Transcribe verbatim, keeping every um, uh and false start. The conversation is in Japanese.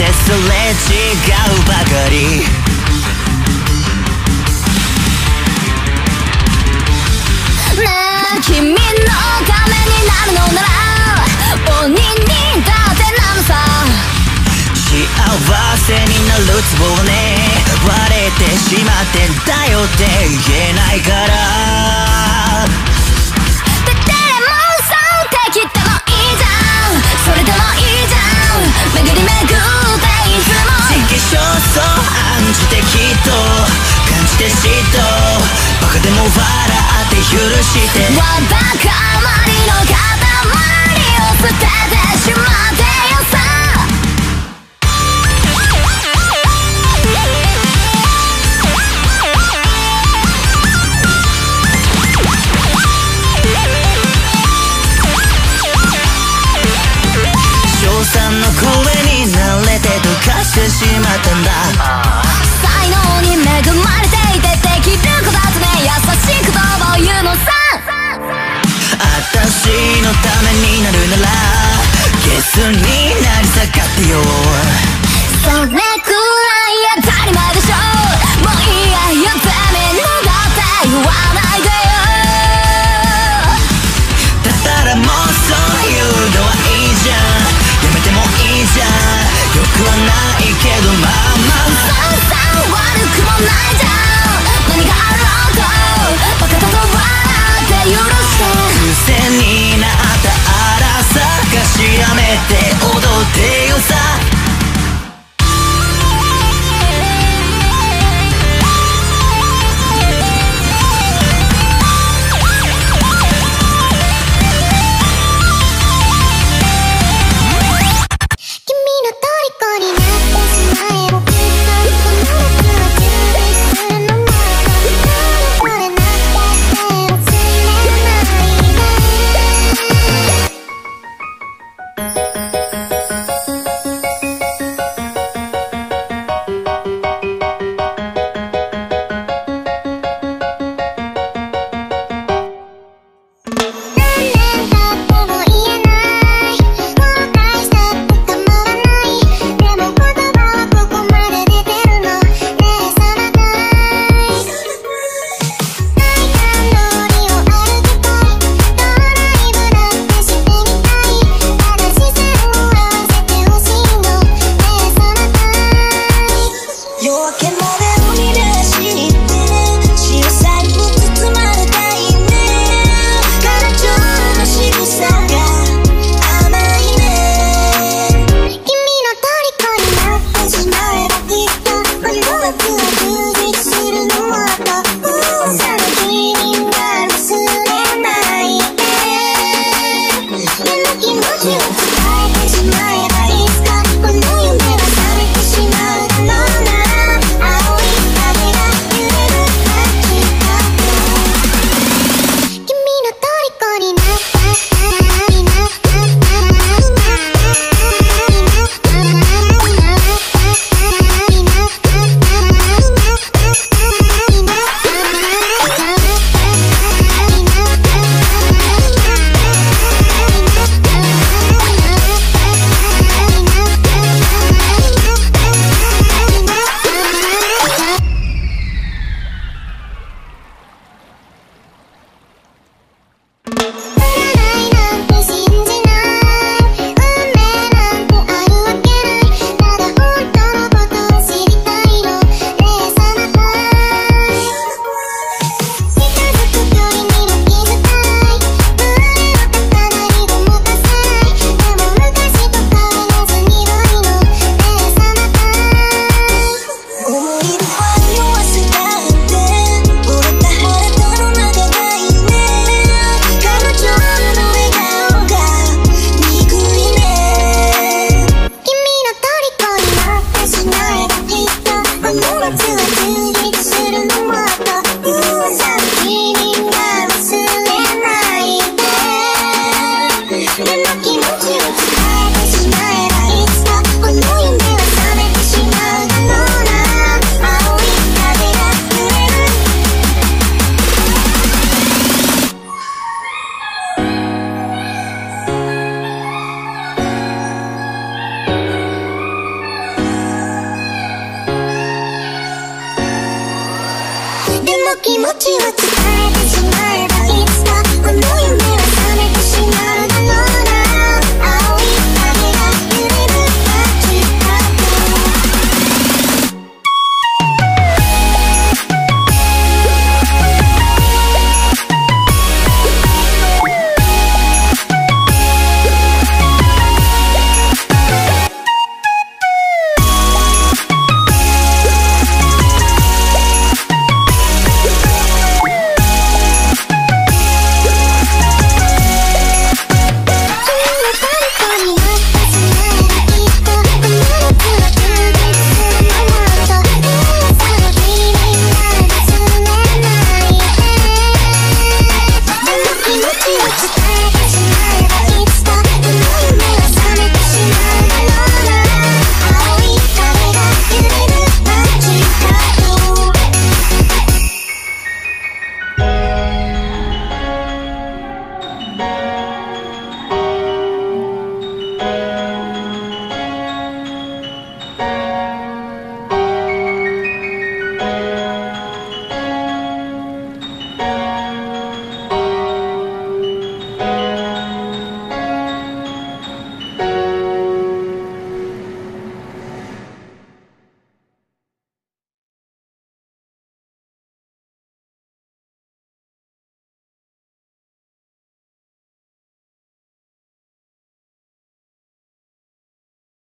ってすれ違うばかり」「ねえ君のためになるのなら鬼にだってなるさ」「幸せになるツボをね割れてしまってんだよって言えないから」「ででもそうできてもいいじゃんそれでもいいじゃん」「巡り巡っていつも」「真剣勝訴案じてきっと感じて嫉妬」「バカでも笑って許して」「わだかまりの塊を捨ててしまってよさ」してしまったんだ才能に恵まれていてできる子だとね優しい言葉を言うのさあたしのためになるならゲスになり下がってよそれ